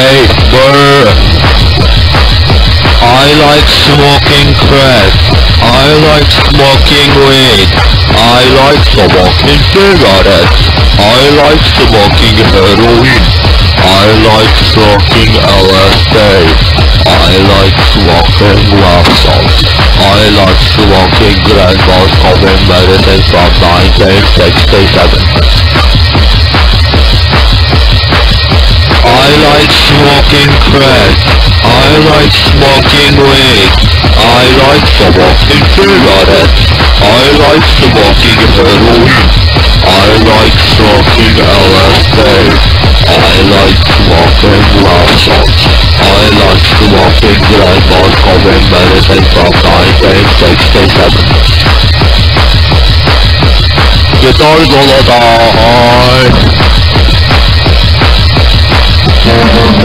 Hey, brr. I like smoking crack. I like smoking weed. I like smoking cigarettes. I like smoking heroin. I like smoking LSD. I like smoking laptops. I like smoking grandma's common medicine from 1967. I like smoking crack. I like smoking weed. I like smoking cigarettes. I like smoking heroin. I like smoking LSD. I like smoking laptops. I like smoking grandma's common medicine from 1967. You're gonna die. I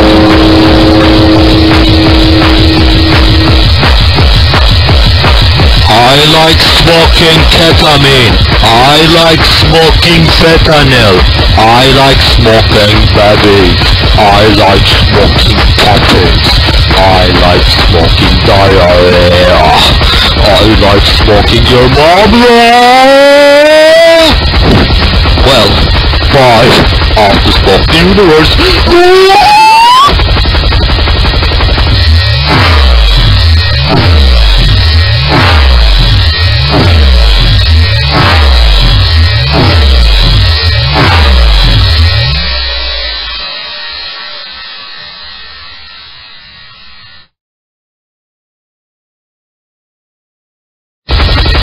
like smoking ketamine. I like smoking fentanyl. I like smoking babies. I like smoking captains. I like smoking diarrhea. I like smoking your mom. Well, 5 of the smoking universe.